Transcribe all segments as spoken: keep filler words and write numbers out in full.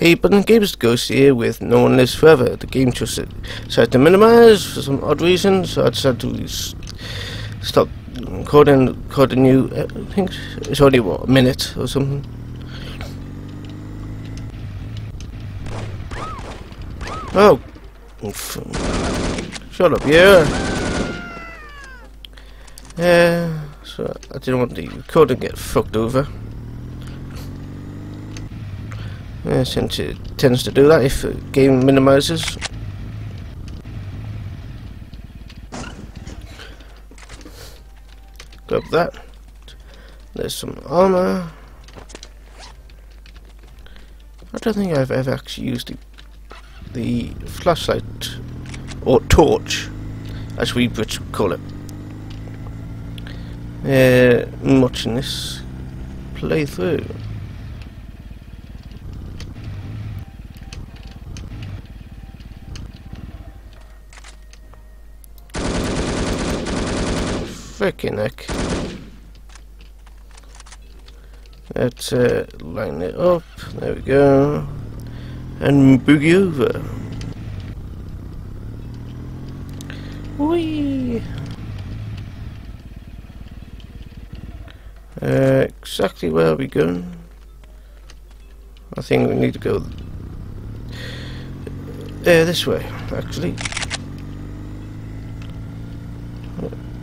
Hey, but the game is negotiated with No One Lives Forever. The game just decided to minimize for some odd reason, so I decided to stop recording, recording new uh, things. It's only, what, a minute or something. Oh! Oof. Shut up, yeah! Yeah, so I didn't want the recording to get fucked over. Yeah, since it tends to do that if the game minimizes. Grab that. There's some armor. I don't think I've ever actually used the, the flashlight or torch, as we Brits call it, uh, much in this playthrough. Frickin' heck. Let's uh, line it up, there we go, and boogie over. Whee! Uh, exactly where are we going? I think we need to go there, uh, this way, actually.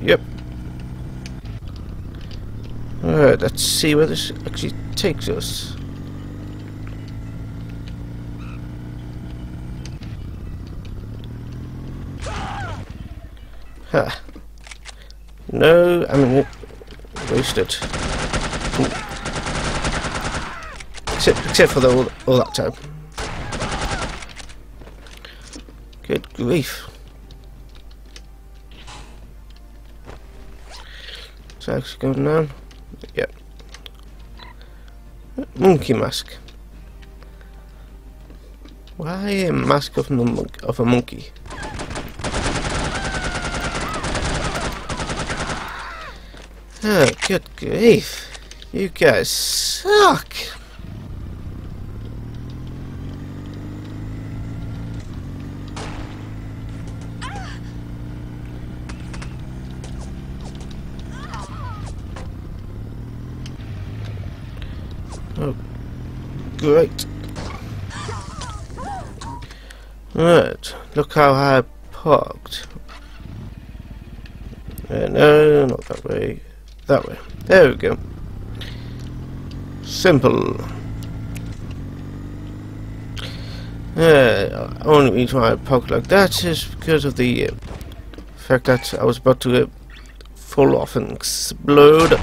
Yep. Alright, let's see where this actually takes us. Ha! No, I mean, wasted. Except, except for the, all, all that time. Good grief. What's actually going on? Yep. Monkey mask. Why a mask of, mon of a monkey? Oh, good grief. You guys suck. Oh, great. Right, look how I parked. Uh, no, not that way. That way. There we go. Simple. Uh, only reason why I parked like that is because of the uh, fact that I was about to uh, fall off and explode.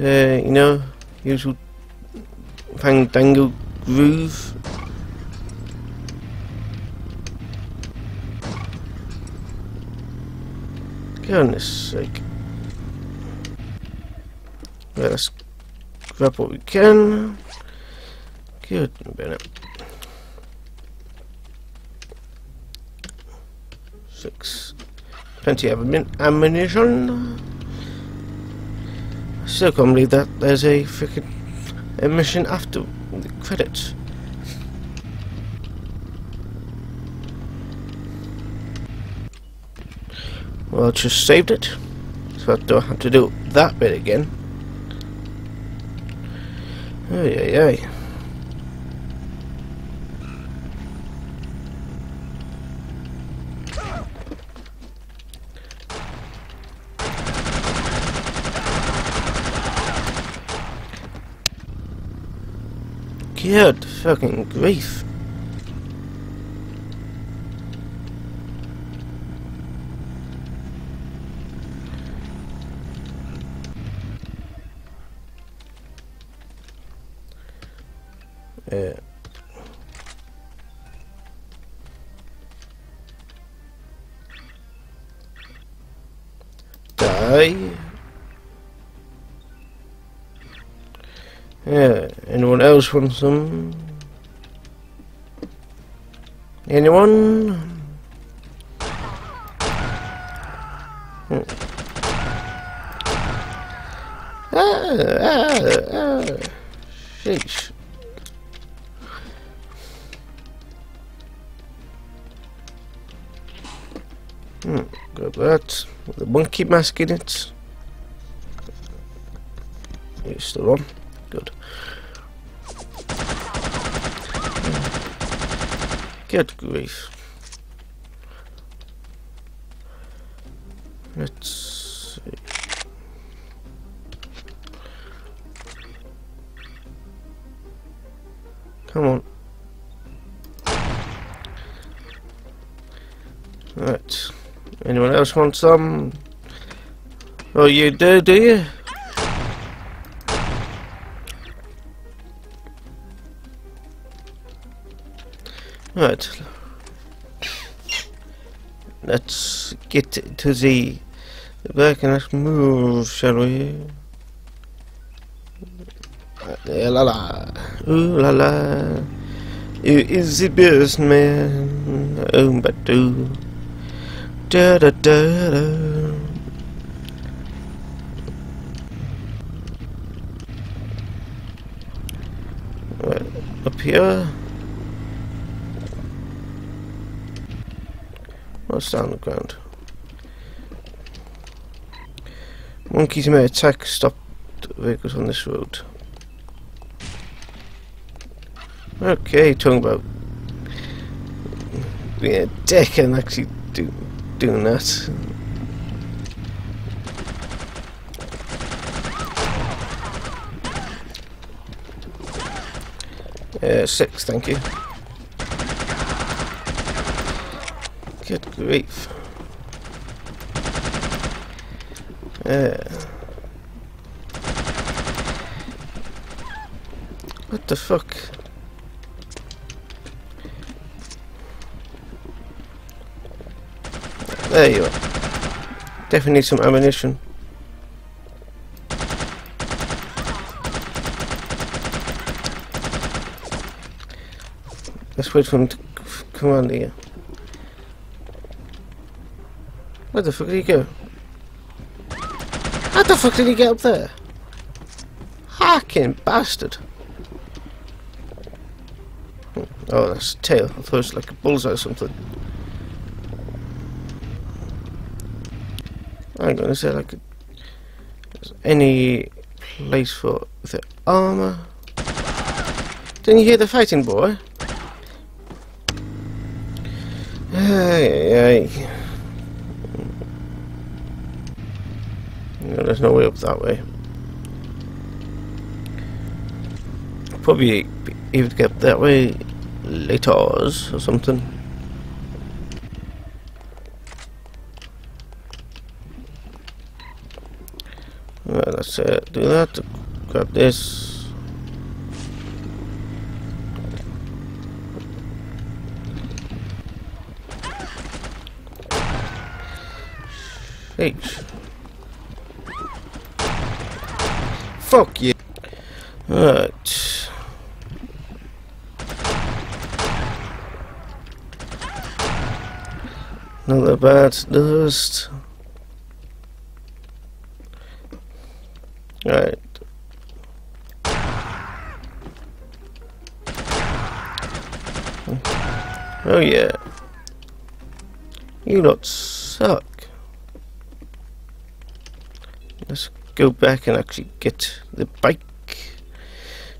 Uh, you know, usual fandango groove. Goodness sake. Right, let's grab what we can. Good minute. Six. Plenty of ammunition. Still can't believe that there's a freaking mission after the credits. Well, I just saved it, so I don't have to do that bit again. Oh yeah, yeah. Good fucking grief. Uh. Die. Yeah, anyone else want some? Anyone? Hmm. ah, ah, sheesh. Hmm, grab that with the monkey mask in it. It's still on. Good. Good grief. Let's see. Come on. Right. Anyone else want some? Oh, you do, do you? Right. Let's get to the back and let's move, shall we? La la. Ooh la la. Who is the best man? Oh, but do. Da da da da. Right, up here. What's down the ground? Monkeys may attack stopped vehicles on this road. Okay, talking about being a dick and actually do doing that. Uh, six, thank you. Good grief. Uh, what the fuck? There you are. Definitely need some ammunition. Let's wait for him to come around here. Where the fuck did he go? How the fuck did he get up there? Hacking bastard. Oh, that's a tail. I thought it was like a bullseye or something. I'm gonna say like a, there's any place for the armor. Didn't you hear the fighting, boy? Hey, hey. No, there's no way up that way. Probably be able to get that way later or something. Right, let's uh, do that. Grab this. H. Fuck you. Right. Another bad dust. Right. Oh yeah. You lot suck. Let's go back and actually get the bike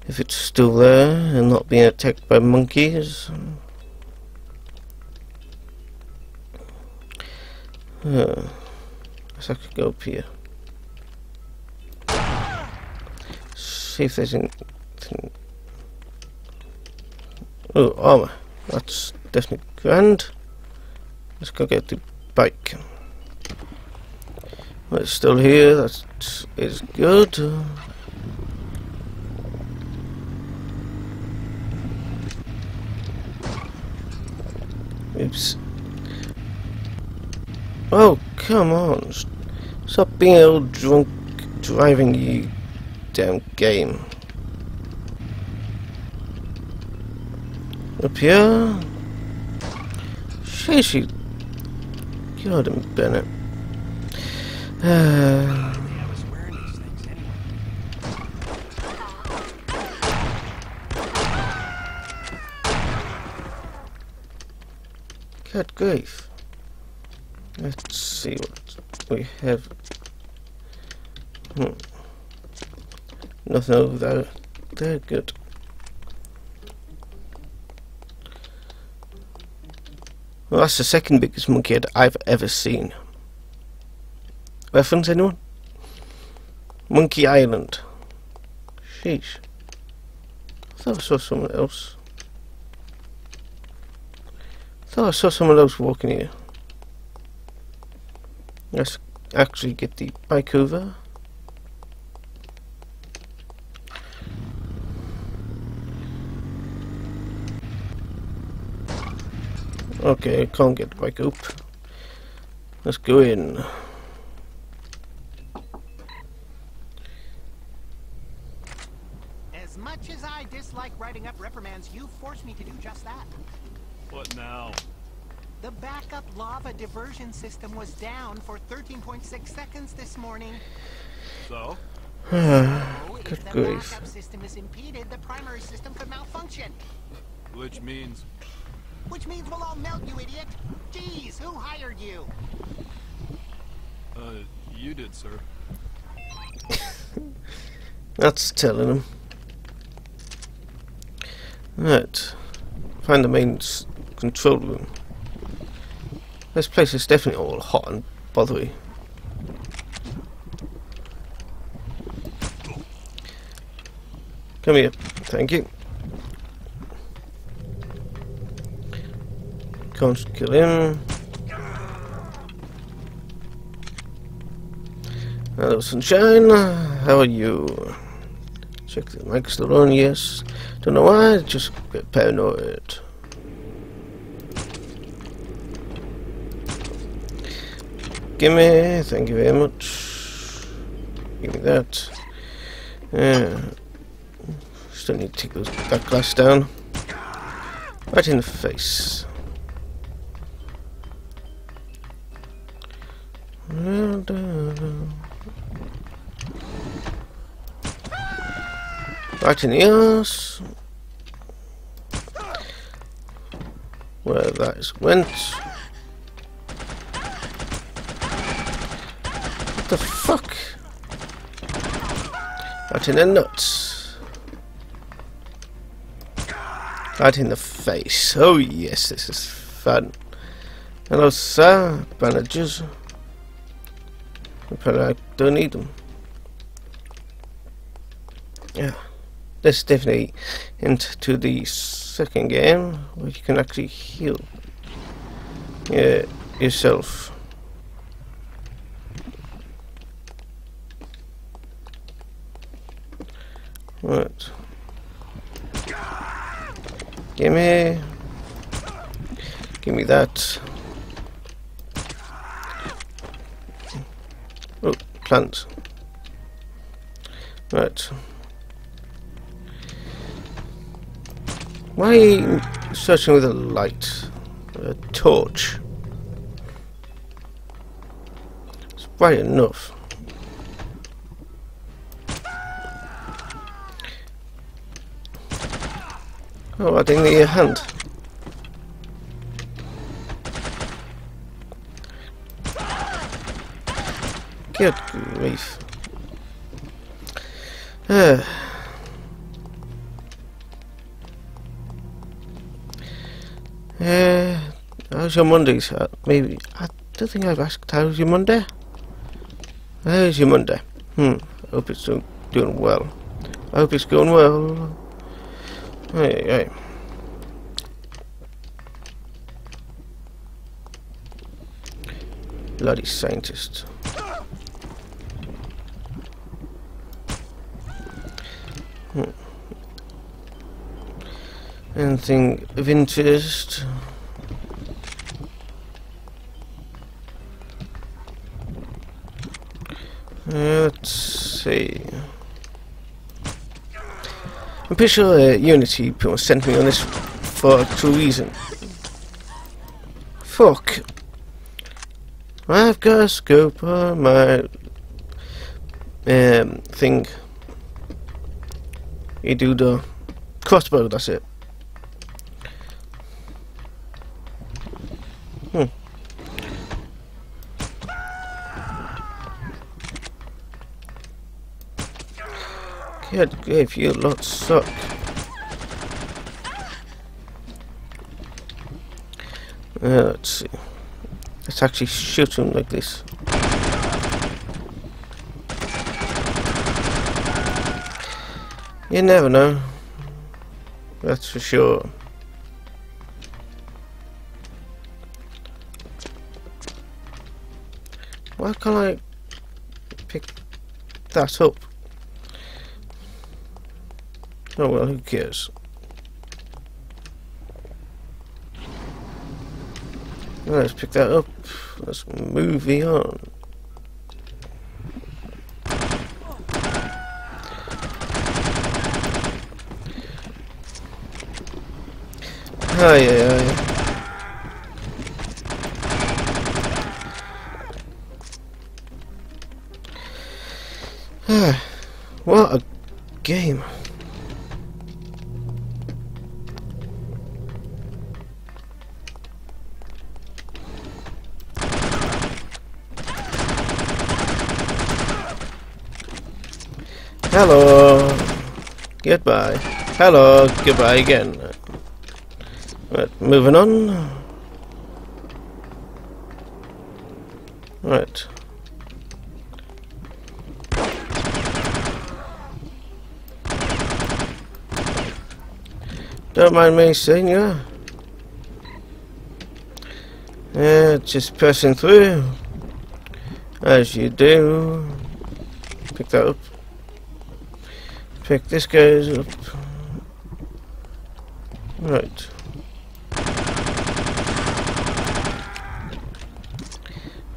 if it's still there and not being attacked by monkeys. Uh, let's actually go up here. See if there's anything. Oh, armor. That's definitely grand. Let's go get the bike. It's still here, that is good. Oops. Oh, come on. Stop being a old drunk driving, you damn game. Up here. Sheesh. God damn it. Uh, I was wearing these things anyway. Good grief. Let's see what we have. Hmm. Nothing over there. They're good. Well, that's the second biggest monkey head I've ever seen. Reference, anyone? Monkey Island. Sheesh. I thought I saw someone else. I thought I saw someone else walking here. Let's actually get the bike over. Okay, I can't get the bike up. Let's go in. As much as I dislike writing up reprimands, you forced me to do just that. What now? The backup lava diversion system was down for thirteen point six seconds this morning. So? so if Good the grief. backup system is impeded, the primary system could malfunction. Which means? Which means we'll all melt, you idiot! Jeez, who hired you? Uh, you did, sir. That's telling him. Right. Find the main s control room. This place is definitely all hot and bothery. Come here. Thank you. Can't kill him. Hello, sunshine. How are you? Check the mic's still on, yes. Don't know why, just get paranoid. Gimme, thank you very much. Give me that. Yeah. Still need to take those, that glass down. Right in the face. Well done. Right in the arse. Where that is went. What the fuck? Right in the nuts. Right in the face. Oh yes, this is fun. Hello sir, bandages. But I don't need them. Yeah, let's definitely into the second game where you can actually heal yeah, yourself. Right. Gimme. Gimme that. Oh, plants. Right. Why are you searching with a light? A torch. It's bright enough. Oh, I didn't need your hand. Good grief. Uh. Uh, how's your Monday, sir? Maybe. I don't think I've asked how's your Monday? How's your Monday? Hmm. I hope it's doing, doing well. I hope it's going well. Hey, hey. Bloody scientist. Hmm. Anything of interest? Let's see. I'm pretty sure uh, Unity people sent me on this for a true reason. Fuck. I've got a scope on my um, thing. You do the crossbow, that's it. God gave you lot suck. Uh, let's see. Let's actually shoot him like this. You never know. That's for sure. Why can't I pick that up? Oh well, who cares? Well, let's pick that up. Let's move on. Oh yeah, yeah, yeah. What a game. Hello. Goodbye. Hello. Goodbye again. Right, moving on. Right. Don't mind me, senior. Yeah, just passing through. As you do. Pick that up. Pick this guy up. Right.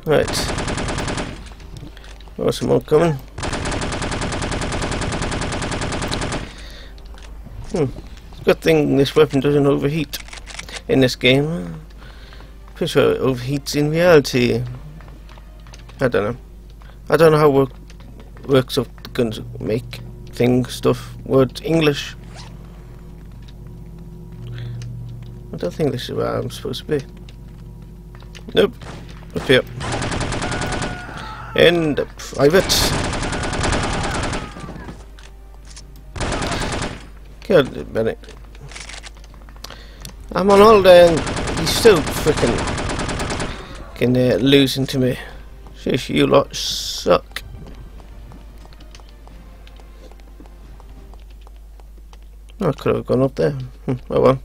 Right. Oh, some more coming. Hmm. Good thing this weapon doesn't overheat in this game. Pretty sure it overheats in reality. I don't know. I don't know how work, works of guns make things, stuff, words, English. I don't think this is where I'm supposed to be. Nope. Up here. And private. God damn it. I'm on holiday and he's still freaking uh, losing to me. Sheesh, you lot suck. I could have gone up there. Oh well.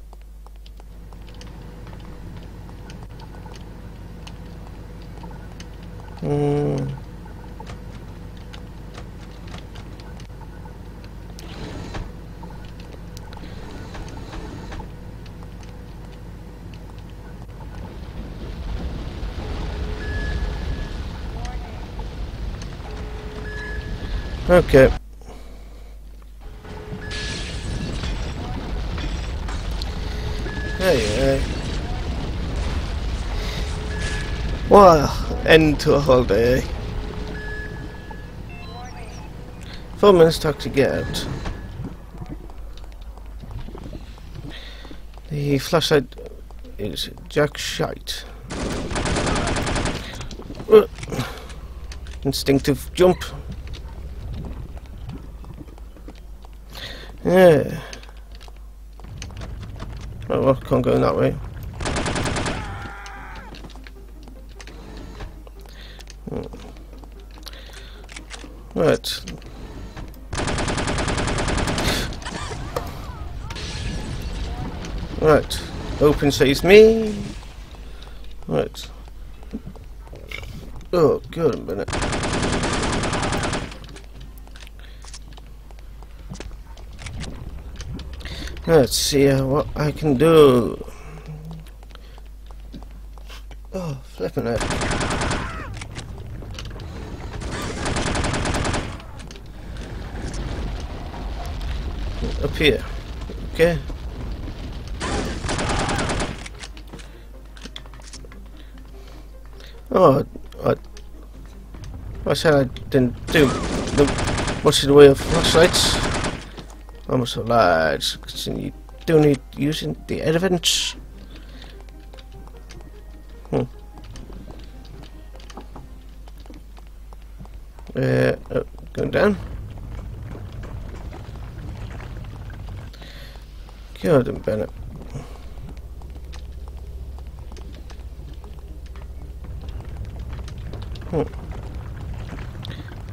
Mm. Okay. Hey, hey. Wow, end to a holiday. Four minutes to get out. The flashlight is jack shite. Instinctive jump. Yeah. Oh well, can't go in that way. Right. Right. Open saves me. Right. Oh, good a minute. Let's see uh, what I can do. Oh, flipping it. Up here. Okay. Oh, I, I said I didn't do the, much in the way of flashlights. Almost a large, and you do need using the elephants. Hmm. Uh, oh, going down. Good and Bennett. Hmm.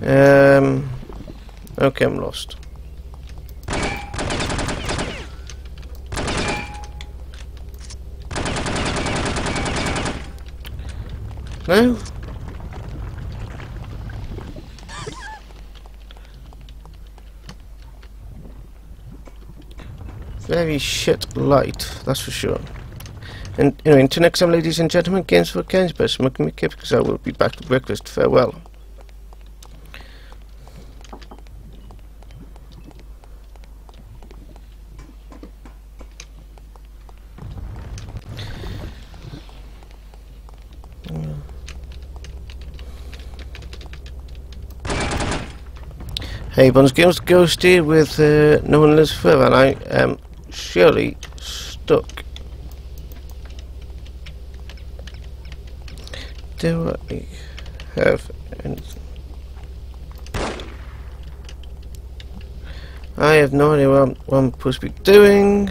Um. Okay, I'm lost. No. Very shit light, that's for sure. And you know, until next time, ladies and gentlemen, games for games, but smoking me kip because I will be back to breakfast. Farewell. Hey, Buns Games Ghost here with uh, No One Lives Forever, and I am surely stuck. Do I have anything? I have no idea what I'm, what I'm supposed to be doing.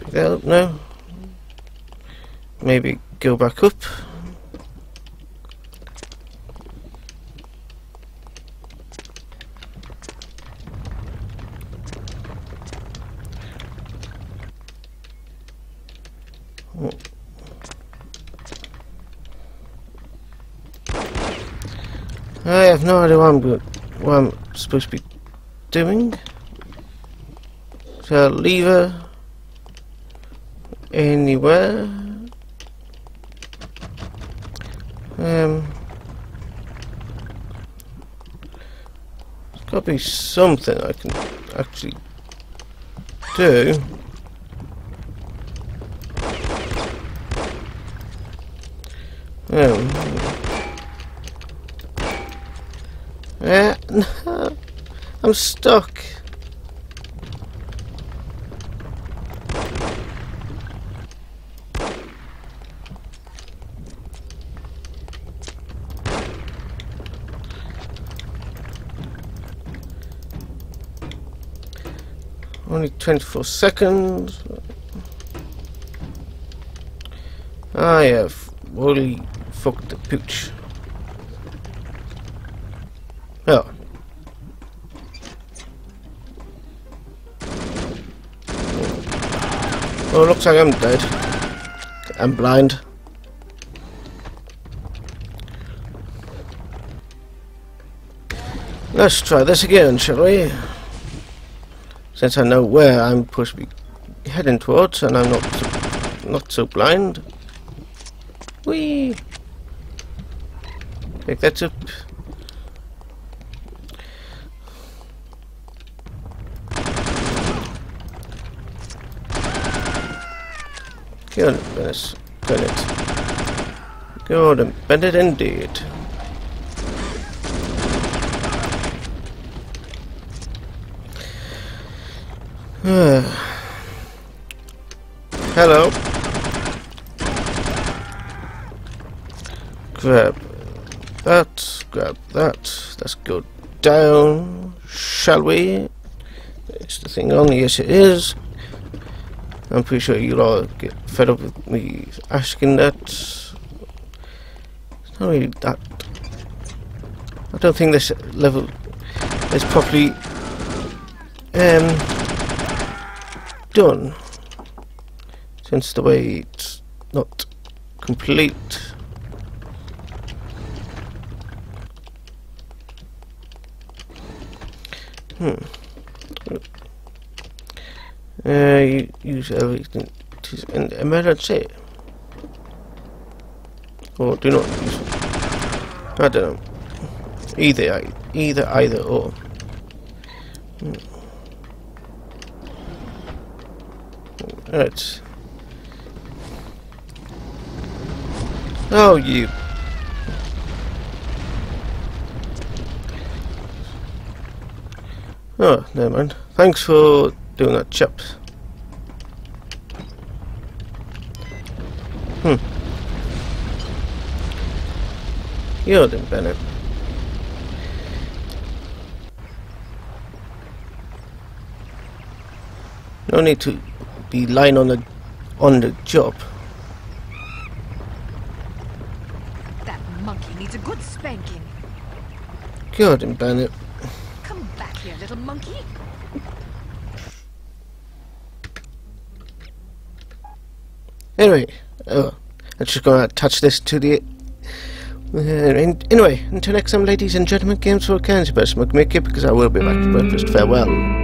Pick that up now. Maybe go back up. I have no idea what I'm, what I'm supposed to be doing. So lever anywhere. Um, there's got to be something I can actually do. Um, Uh, no, I'm stuck. Only twenty-four seconds. I have really fucked the pooch. Oh. Oh, looks like I'm dead. I'm blind. Let's try this again, shall we? Since I know where I'm supposed to be heading towards, and I'm not so, not so blind. Whee! Take that up. Good and bend it. Good and bend it indeed. Hello. Grab that, grab that. Let's go down, shall we? Is the thing on? Yes, it is. I'm pretty sure you'll all get fed up with me asking that. It's not really that. I don't think this level is properly um, done, since the way it's not complete. Hmm. Uh, you use everything in emergency. Or do not use it. I don't know. Either, either, either, or. Alright. Oh, you. Oh, never mind. Thanks for doing that, chaps. Hmm. You're doing better. No need to be lying on the on the job. That monkey needs a good spanking. God and Bennett. Come back here, little monkey. Anyway, oh, I'm just gonna touch this to the. Uh, anyway, until next time, ladies and gentlemen, Games for Candy Burst, make it because I will be back for breakfast. Farewell.